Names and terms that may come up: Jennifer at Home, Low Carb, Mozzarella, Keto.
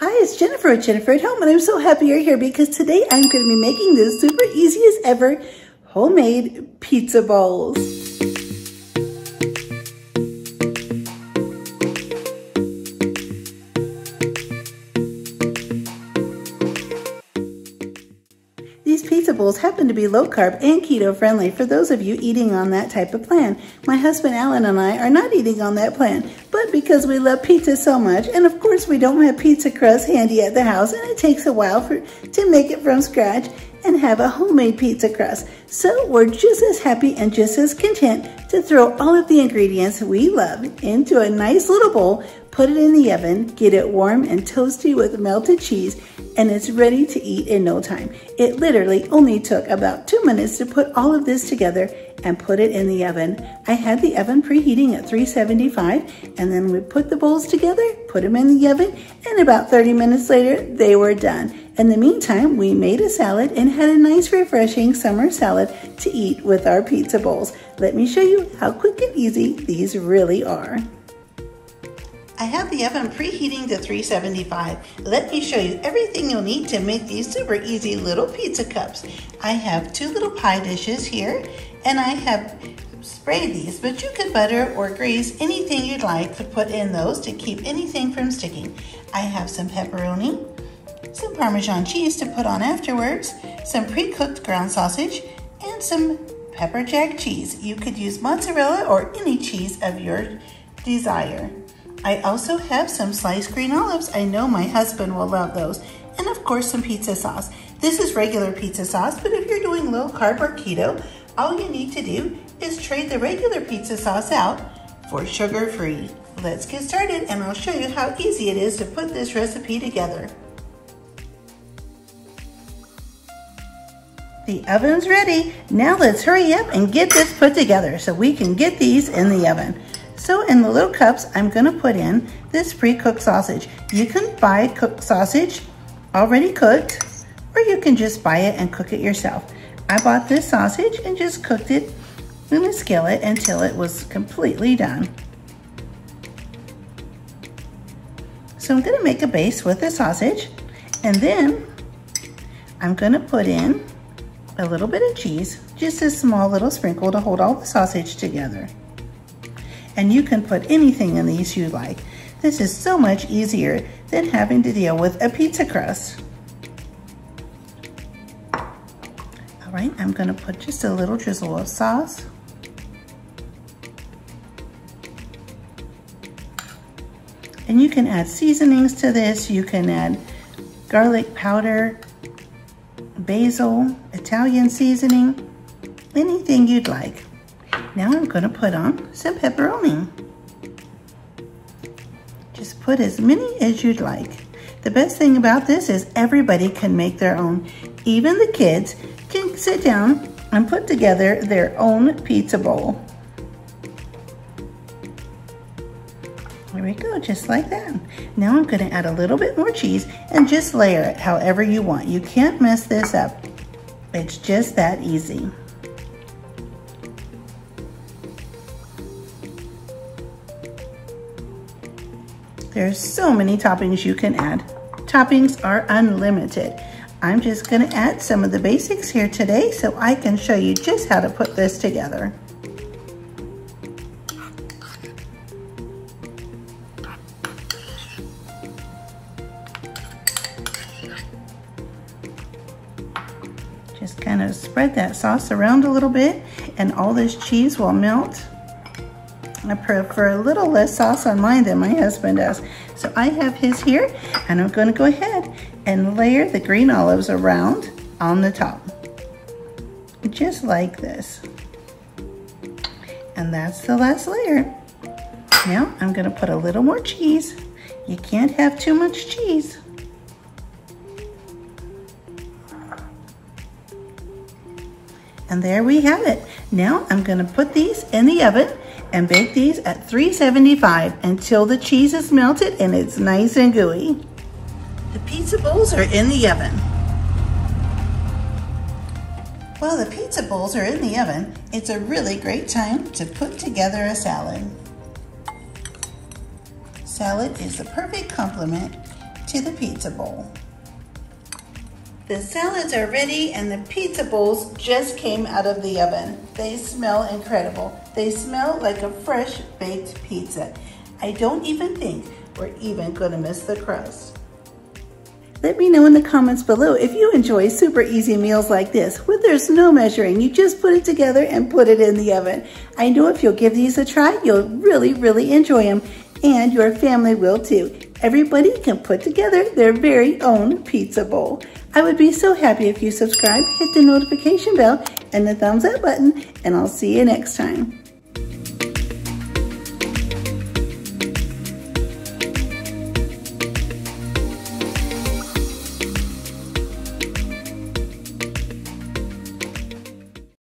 Hi, it's Jennifer at Jennifer at Home, and I'm so happy you're here because today I'm going to be making this super easy as ever homemade pizza bowls. These pizza bowls happen to be low-carb and keto-friendly for those of you eating on that type of plan. My husband Alan and I are not eating on that plan, but because we love pizza so much, and of course we don't have pizza crust handy at the house, and it takes a while to make it from scratch and have a homemade pizza crust. So we're just as happy and just as content to throw all of the ingredients we love into a nice little bowl, put it in the oven, get it warm and toasty with melted cheese, and it's ready to eat in no time. It literally only took about 2 minutes to put all of this together and put it in the oven. I had the oven preheating at 375, and then we put the bowls together, put them in the oven, and about 30 minutes later, they were done. In the meantime, we made a salad and had a nice refreshing summer salad to eat with our pizza bowls. Let me show you how quick and easy these really are. I have the oven preheating to 375. Let me show you everything you'll need to make these super easy little pizza cups. I have two little pie dishes here, and I have sprayed these, but you could butter or grease anything you'd like to put in those to keep anything from sticking. I have some pepperoni, some Parmesan cheese to put on afterwards, some pre-cooked ground sausage, and some pepper jack cheese. You could use mozzarella or any cheese of your desire. I also have some sliced green olives. I know my husband will love those. And of course, some pizza sauce. This is regular pizza sauce, but if you're doing low carb or keto, all you need to do is trade the regular pizza sauce out for sugar-free. Let's get started, and I'll show you how easy it is to put this recipe together. The oven's ready. Now let's hurry up and get this put together so we can get these in the oven. So in the little cups, I'm gonna put in this pre-cooked sausage. You can buy cooked sausage already cooked, or you can just buy it and cook it yourself. I bought this sausage and just cooked it in a skillet until it was completely done. So I'm gonna make a base with the sausage, and then I'm gonna put in a little bit of cheese, just a small little sprinkle to hold all the sausage together. And you can put anything in these you like. This is so much easier than having to deal with a pizza crust. All right, I'm gonna put just a little drizzle of sauce. And you can add seasonings to this. You can add garlic powder, basil, Italian seasoning, anything you'd like. Now I'm gonna put on some pepperoni. Just put as many as you'd like. The best thing about this is everybody can make their own. Even the kids can sit down and put together their own pizza bowl. There we go, just like that. Now I'm gonna add a little bit more cheese and just layer it however you want. You can't mess this up. It's just that easy. There's so many toppings you can add. Toppings are unlimited. I'm just gonna add some of the basics here today so I can show you just how to put this together. Just kind of spread that sauce around a little bit and all this cheese will melt. I prefer a little less sauce on mine than my husband does. So I have his here, and I'm gonna go ahead and layer the green olives around on the top, just like this. And that's the last layer. Now I'm gonna put a little more cheese. You can't have too much cheese. And there we have it. Now I'm gonna put these in the oven and bake these at 375 until the cheese is melted and it's nice and gooey. The pizza bowls are in the oven. While the pizza bowls are in the oven, it's a really great time to put together a salad. Salad is the perfect complement to the pizza bowl. The salads are ready and the pizza bowls just came out of the oven. They smell incredible. They smell like a fresh baked pizza. I don't even think we're even gonna miss the crust. Let me know in the comments below if you enjoy super easy meals like this where there's no measuring. You just put it together and put it in the oven. I know if you'll give these a try, you'll really, really enjoy them, and your family will too. Everybody can put together their very own pizza bowl. I would be so happy if you subscribe, hit the notification bell and the thumbs up button, and I'll see you next time.